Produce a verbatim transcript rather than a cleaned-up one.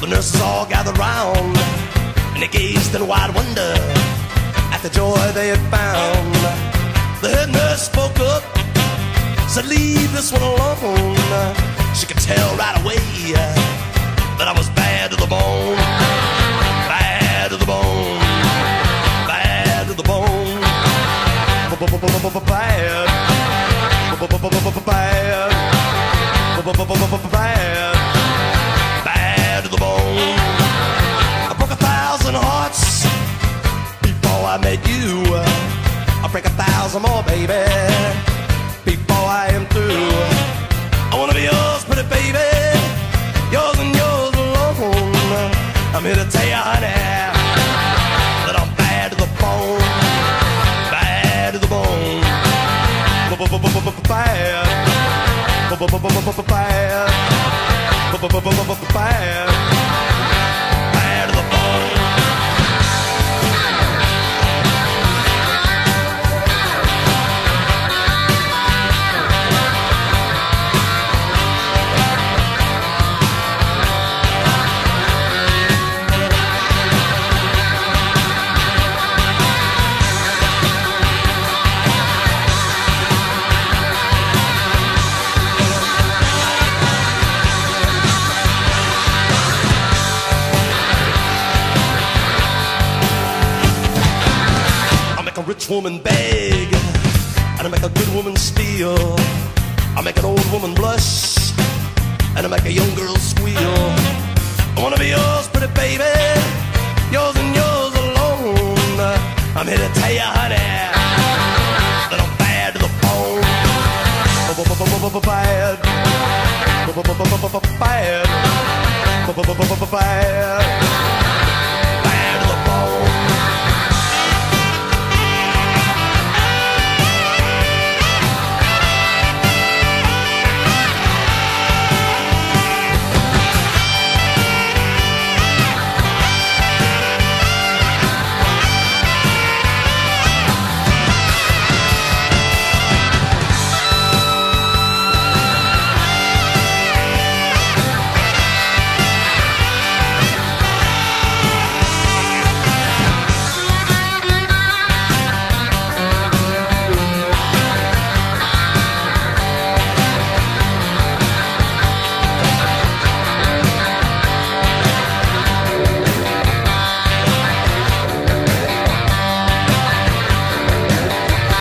The nurses all gathered round, and they gazed in wide wonder at the joy they had found. The head nurse spoke up, said, "Leave this one alone." She could tell right away that I was bad to the bone, bad to the bone, bad to the bone, bad, bad, bad. I broke a thousand hearts before I met you. I'll break a thousand more, baby, before I am through. I wanna be yours, pretty baby, yours and yours alone. I'm here to tell you, honey, that I'm bad to the bone, bad to the bone, bad, bad. Rich woman beg, and I make a good woman steal. I make an old woman blush, and I make a young girl squeal. I wanna be yours, pretty baby, yours and yours alone. I'm here to tell you, honey, that I'm bad to the bone, bad, bad, bad, bad.